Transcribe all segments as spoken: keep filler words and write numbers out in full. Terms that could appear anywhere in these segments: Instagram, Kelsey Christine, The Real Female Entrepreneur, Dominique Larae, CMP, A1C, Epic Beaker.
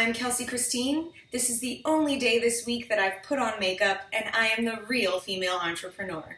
I'm Kelsey Christine. This is the only day this week that I've put on makeup, and I am the real female entrepreneur.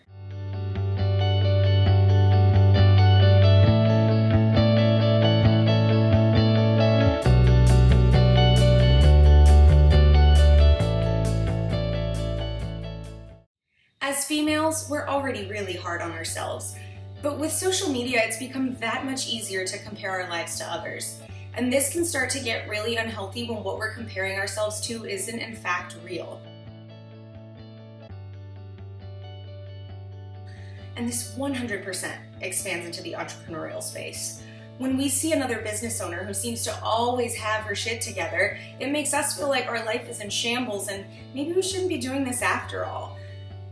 As females, we're already really hard on ourselves, but with social media, it's become that much easier to compare our lives to others. And this can start to get really unhealthy when what we're comparing ourselves to isn't in fact real. And this one hundred percent expands into the entrepreneurial space. When we see another business owner who seems to always have her shit together, it makes us feel like our life is in shambles and maybe we shouldn't be doing this after all.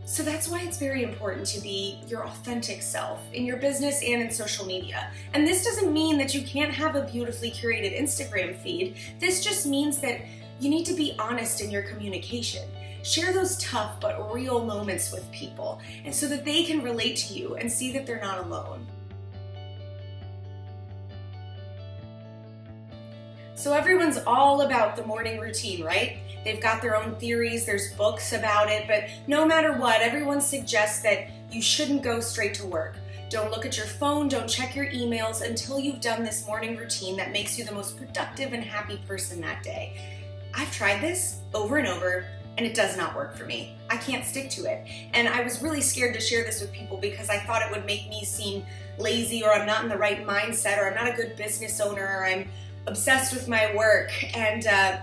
So that's why it's very important to be your authentic self in your business and in social media. And this doesn't mean that you can't have a beautifully curated Instagram feed. This just means that you need to be honest in your communication. Share those tough but real moments with people, and so that they can relate to you and see that they're not alone. So everyone's all about the morning routine, right? They've got their own theories, there's books about it, but no matter what, everyone suggests that you shouldn't go straight to work. Don't look at your phone, don't check your emails until you've done this morning routine that makes you the most productive and happy person that day. I've tried this over and over, and it does not work for me. I can't stick to it. And I was really scared to share this with people because I thought it would make me seem lazy, or I'm not in the right mindset, or I'm not a good business owner, or I'm obsessed with my work. And uh,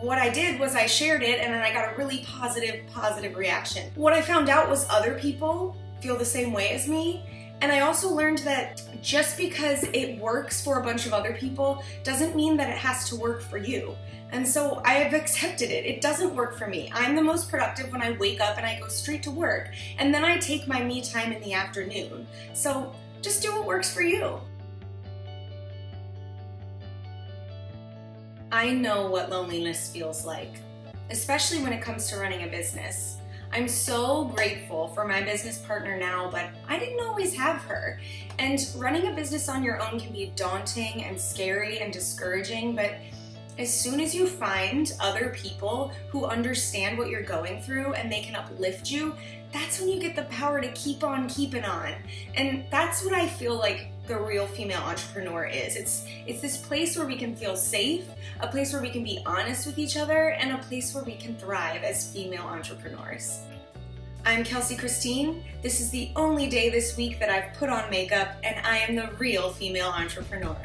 what I did was I shared it, and then I got a really positive, positive reaction. What I found out was other people feel the same way as me. And I also learned that just because it works for a bunch of other people doesn't mean that it has to work for you. And so I have accepted it. It doesn't work for me. I'm the most productive when I wake up and I go straight to work. And then I take my me time in the afternoon. So just do what works for you. I know what loneliness feels like, especially when it comes to running a business. I'm so grateful for my business partner now, but I didn't always have her. And running a business on your own can be daunting and scary and discouraging, but as soon as you find other people who understand what you're going through and they can uplift you, that's when you get the power to keep on keeping on. And that's what I feel like the real female entrepreneur is. It's, it's this place where we can feel safe, a place where we can be honest with each other, and a place where we can thrive as female entrepreneurs. I'm Kelsey Christine. This is the only day this week that I've put on makeup, and I am the real female entrepreneur.